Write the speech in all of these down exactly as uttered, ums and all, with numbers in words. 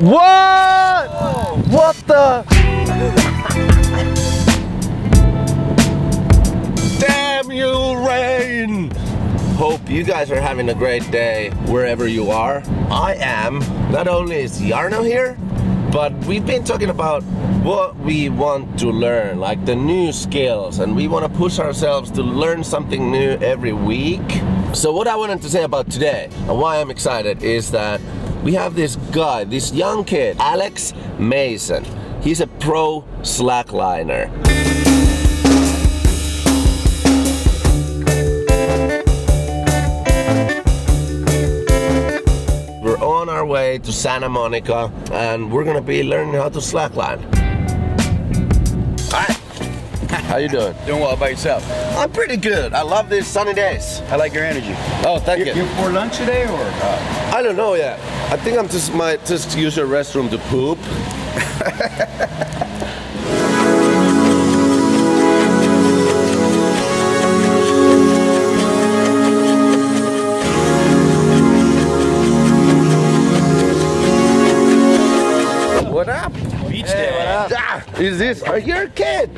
What? Whoa. What the? Damn you, rain! Hope you guys are having a great day wherever you are. I am. Not only is Jarno here, but we've been talking about what we want to learn, like the new skills, and we want to push ourselves to learn something new every week. So what I wanted to say about today and why I'm excited is that we have this guy, this young kid, Alex Mason. He's a pro slackliner. We're on our way to Santa Monica and we're gonna be learning how to slackline. All right. How you doing? Doing well. By yourself? I'm pretty good. I love these sunny days. I like your energy. Oh, thank you. You for lunch today or? Uh, I don't know yet. I think I'm just might just use your restroom to poop. What up? Beach day. Hey, what up? Ah, is this? Are you a kid?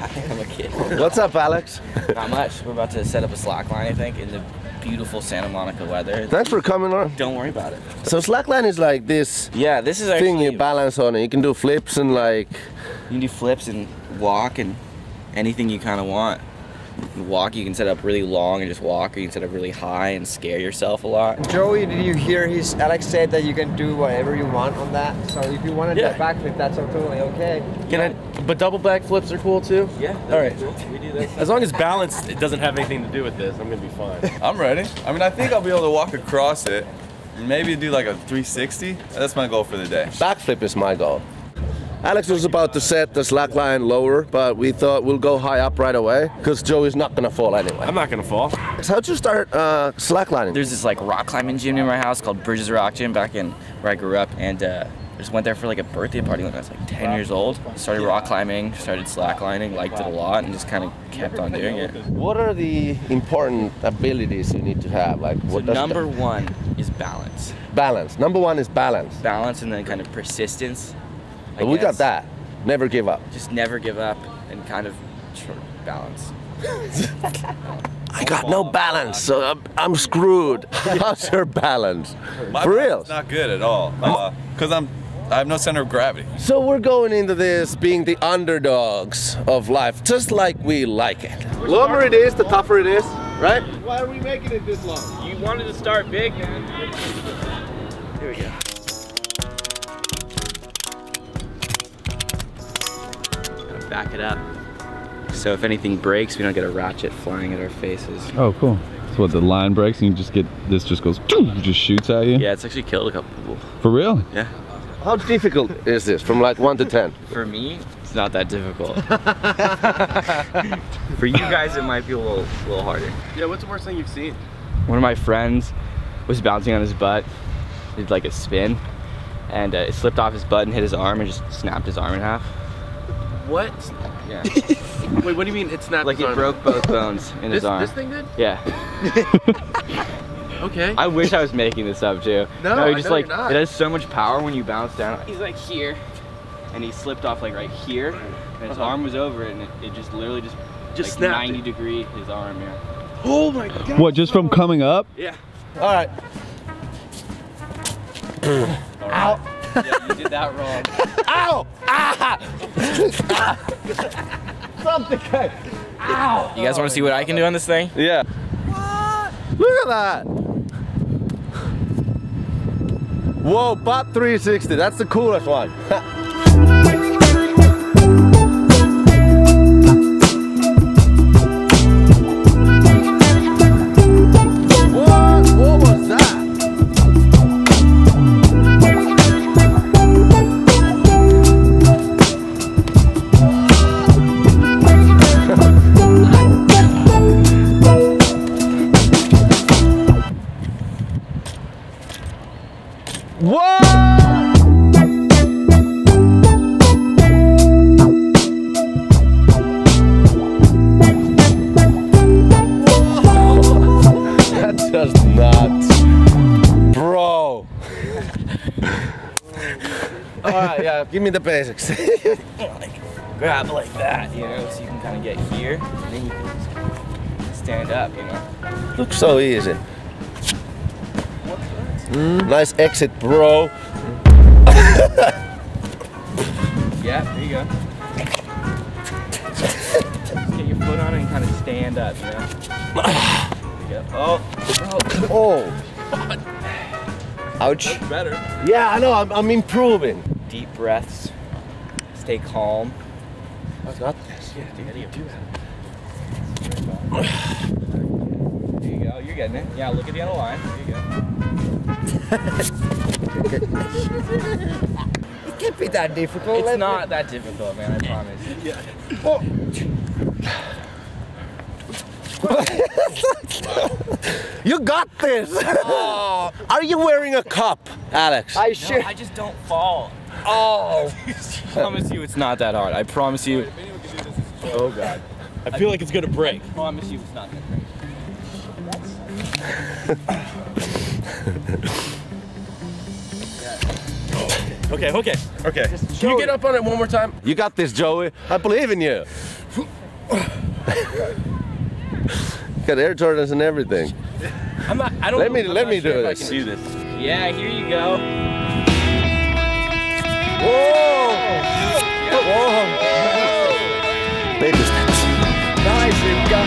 I think I'm a kid. What's up, Alex? Not much. We're about to set up a slackline, I think, in the beautiful Santa Monica weather. Thanks for coming on. Don't worry about it. So slackline is like this. Yeah, this is our thing you balance on it. You can do flips and like. You can do flips and walk and anything you kind of want. Walk, you can set up really long and just walk, or you can set up really high and scare yourself a lot. Joey, did you hear his Alex said that you can do whatever you want on that? So if you want to yeah. do a backflip, that's totally okay. Can I? But double backflips are cool too? Yeah. All right. Cool. We do that. As long as balance it doesn't have anything to do with this, I'm going to be fine. I'm ready. I mean, I think I'll be able to walk across it and maybe do like a three sixty. That's my goal for the day. Backflip is my goal. Alex was about to set the slack line lower, but we thought we'll go high up right away because Joey's not gonna fall anyway. I'm not gonna fall. So how'd you start uh, slacklining? There's this like rock climbing gym near my house called Bridges Rock Gym back in where I grew up, and uh, I just went there for like a birthday party when I was like ten years old. Started rock climbing, started slacklining, liked it a lot, and just kind of kept on doing it. What are the important abilities you need to have? Like, what so number one is balance. Balance. Number one is balance. Balance, and then kind of persistence. But we got that. Never give up. Just never give up and kind of balance. I got no balance, so I'm, I'm screwed. How's your balance? My For real? It's not good at all. Because uh, I'm, I have no center of gravity. So we're going into this being the underdogs of life, just like we like it. The longer it is, the tougher it is, right? Why are we making it this long? You wanted to start big. Here we go. Back it up. So if anything breaks, we don't get a ratchet flying at our faces. Oh, cool. So what, the line breaks and you just get, this just goes, just shoots at you? Yeah, it's actually killed a couple people. For real? Yeah. How difficult is this from like one to ten? For me, it's not that difficult. For you guys, it might be a little, a little harder. Yeah, what's the worst thing you've seen? One of my friends was bouncing on his butt, did like a spin, and uh, it slipped off his butt and hit his arm and just snapped his arm in half. What? Yeah. Wait, what do you mean it's not? Like it broke both bones in his arm. This thing did? Yeah. Okay. I wish I was making this up too. No, no, just like, you're not. It has so much power when you bounce down. He's like here, and he slipped off like right here, and his uh-huh. arm was over it, and it, it just literally just just like snapped ninety degree his arm. Yeah. Oh my God. What? Just from coming up? Yeah. All right. All right. Ow. Yeah, you did that wrong. Ow! Ah! Ah! Stop the cut! Ow! You guys want to see what I can do on this thing? Yeah. What? Look at that! Whoa, pop three sixty. That's the coolest one. That's nuts. Bro. All right, yeah, give me the basics. Like, grab like that, you know, so you can kind of get here, and then you can just stand up, you know. Looks so easy. Mm, nice exit, bro. Yeah, there you go. Just get your foot on it and kind of stand up, you know. There you go. Oh, oh, oh. Ouch. That's better. Yeah, I know. I'm, I'm improving. Deep breaths. Stay calm. I got this. Yeah, dude. How do you do that? There you go. You're getting it. Yeah, look at the other line. There you go. It can't be that difficult. It's not that difficult, man, I promise. Yeah. Oh. You got this! Oh. Are you wearing a cup, Alex? I sure. No, I just don't fall. Oh! I promise you it's not that hard. I promise you. If anyone can do this, it's just... Oh god. I feel I... like it's gonna break. I promise you it's not gonna break. Okay, okay, okay. Can you get up on it one more time? You got this, Joey. I believe in you. Got Air Jordans and everything. I'm not, I don't let me, I'm let not me sure do, this. I can do this. Yeah, here you go. Whoa! Whoa! Baby steps. Nice, you got.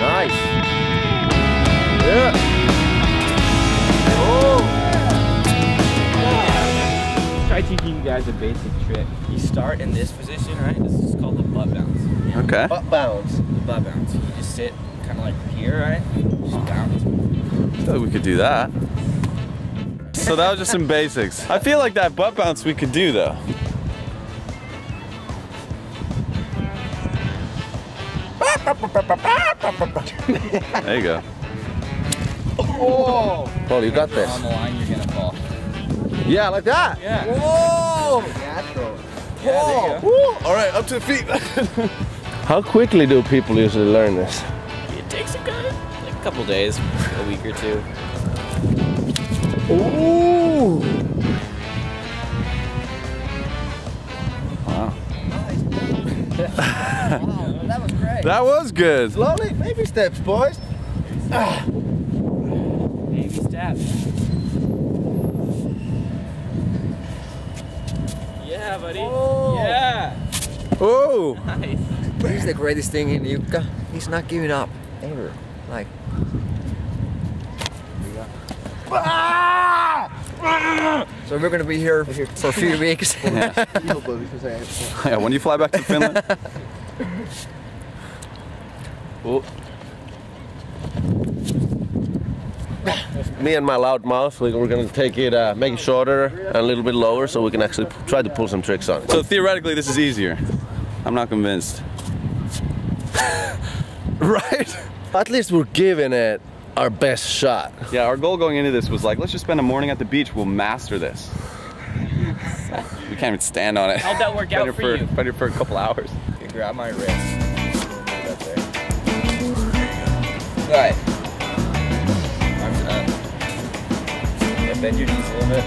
Nice. Yeah. Oh. Try teaching you guys a basic trick. You start in this position, right? This is called the butt bounce. Okay. Butt bounce. The butt bounce. You just sit kind of like here, right? Just bounce. I thought we could do that. So that was just some basics. I feel like that butt bounce we could do though. There you go. Oh! Oh, you got this. On the line, you're gonna fall. Yeah, like that. Yeah. Whoa! Natural. Yeah, whoa! All right, up to the feet. How quickly do people usually learn this? It takes a, good, like a couple days, a week or two. Ooh! Wow. Wow. That was great. That was good. Slowly, baby steps, boys. Baby steps. Yeah, buddy. Oh. Yeah. Oh. Nice. He's the greatest thing in Yucca. He's not giving up ever. Like. So we're gonna be here for a few weeks. Yeah. Yeah. When you fly back to Finland. Oh. Me and my loud mouth, we're gonna take it, uh, make it shorter and a little bit lower so we can actually try to pull some tricks on it. So theoretically this is easier. I'm not convinced. Right? At least we're giving it our best shot. Yeah, our goal going into this was like, let's just spend a morning at the beach, we'll master this. We can't even stand on it. How'd that work out for, for you? Better for a couple hours. Okay, grab my wrist. Alright. Arms up. Yeah, bend your knees a little bit.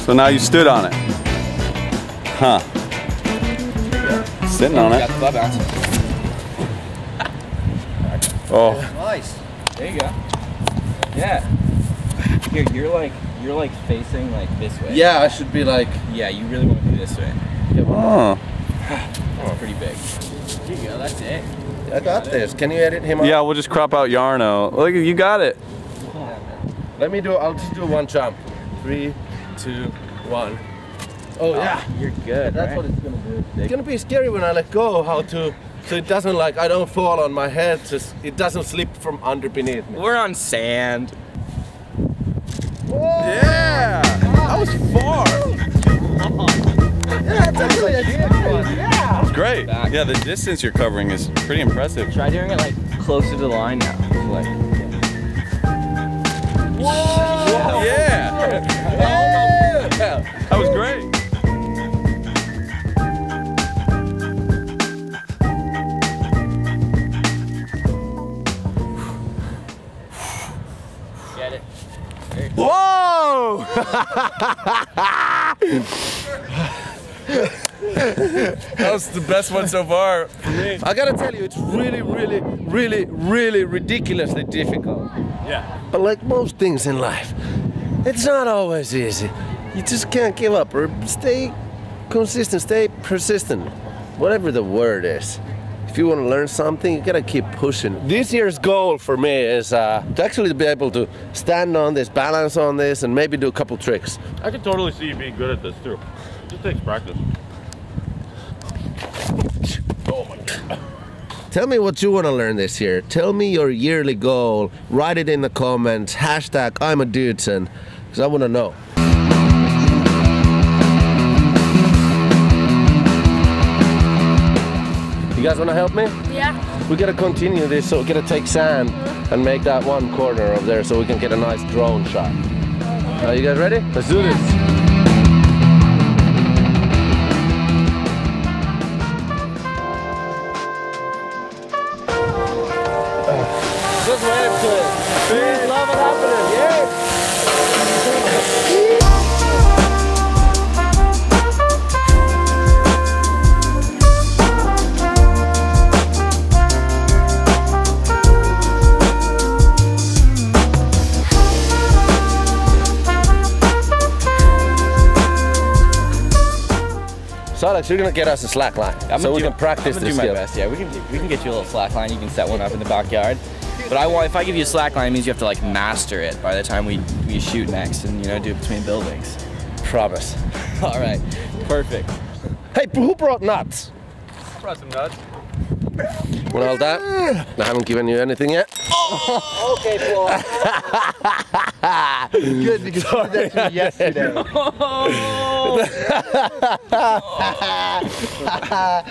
So now you stood on it. Huh. Yeah. Sitting on it. Got the bounce. Oh. Nice. There you go. Yeah. Here, you're like, you're like facing like this way. Yeah, I should be like. Yeah, you really want to be this way. Oh. That's pretty big. There you go, that's it. I got this. Can you edit him out? Yeah, we'll just crop out Jarno. Look, you got it. Let me do, I'll just do one jump. Three, two, one. Oh, yeah. Oh, you're good. That's right? What it's going to do. It's going to be scary when I let go how to, so it doesn't like, I don't fall on my head, just it doesn't slip from under beneath me. We're on sand. Whoa. Yeah! That was far. Oh. Yeah, that's actually a good one. Yeah. That's great. Back. Yeah, the distance you're covering is pretty impressive. Try doing it like closer to the line now. Like, yeah. Whoa! Whoa. Yeah. Yeah. Yeah. Yeah. That was great. That was the best one so far for me. I gotta tell you, it's really, really, really, really ridiculously difficult. Yeah. But like most things in life, it's not always easy. You just can't give up or stay consistent, stay persistent, whatever the word is. If you want to learn something, you gotta keep pushing. This year's goal for me is uh, to actually be able to stand on this, balance on this, and maybe do a couple tricks. I can totally see you being good at this too. It just takes practice. Oh my God. Tell me what you want to learn this year. Tell me your yearly goal. Write it in the comments. Hashtag I'm a Dudeson, because I want to know. You guys want to help me? Yeah. We got to continue this, so we got to take sand mm-hmm. and make that one corner over there so we can get a nice drone shot. Mm-hmm. Are you guys ready? Let's do yeah. this. So Alex, you're gonna get us a slack line, I'm so we do, can practice I'm this do my skill. Best. Yeah, we can we can get you a little slack line. You can set one up in the backyard. But I want if I give you a slack line, it means you have to like master it by the time we we shoot next, and you know do it between buildings. Promise. All right, perfect. Hey, who brought nuts? I brought some nuts. Well, all that. I haven't given you anything yet. Oh, okay, Paul. Good, because you did that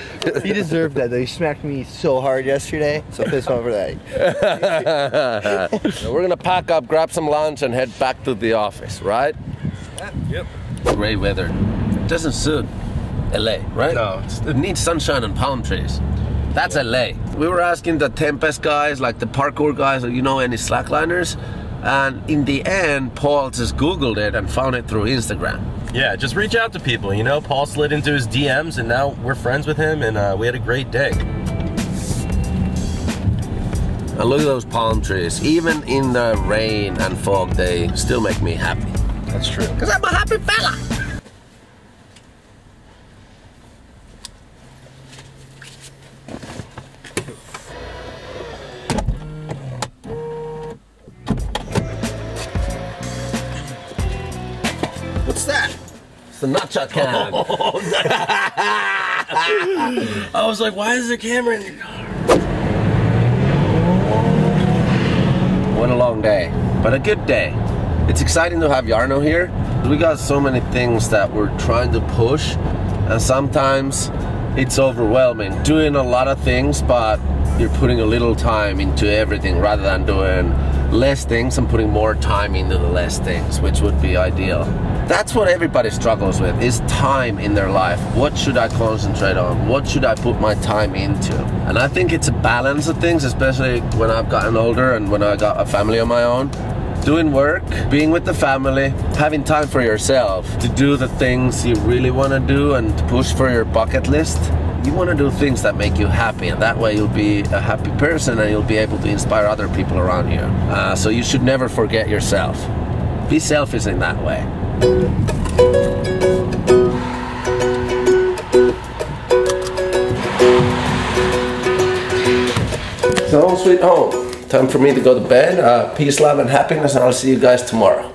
to me yesterday. He deserved that, though. He smacked me so hard yesterday. So piss off for that. So we're gonna pack up, grab some lunch, and head back to the office, right? Yep. Great weather. It doesn't suit L A, right? No. It needs sunshine and palm trees. That's L A. We were asking the Tempest guys, like the parkour guys, you know, any slackliners? And in the end, Paul just Googled it and found it through Instagram. Yeah, just reach out to people, you know? Paul slid into his D Ms and now we're friends with him and uh, we had a great day. And look at those palm trees. Even in the rain and fog, they still make me happy. That's true. Because I'm a happy fella. The nutshot cam. Oh, nice. I was like, why is there a camera in your car? What a long day, but a good day. It's exciting to have Jarno here. We got so many things that we're trying to push, and sometimes it's overwhelming. Doing a lot of things, but you're putting a little time into everything rather than doing less things and putting more time into the less things, which would be ideal. That's what everybody struggles with, is time in their life. What should I concentrate on? What should I put my time into? And I think it's a balance of things, especially when I've gotten older and when I got a family of my own. Doing work, being with the family, having time for yourself to do the things you really want to do and to push for your bucket list. You want to do things that make you happy, and that way you'll be a happy person and you'll be able to inspire other people around you. Uh, so you should never forget yourself. Be selfish in that way. So, sweet home. Time for me to go to bed. Uh, peace, love, and happiness, and I'll see you guys tomorrow.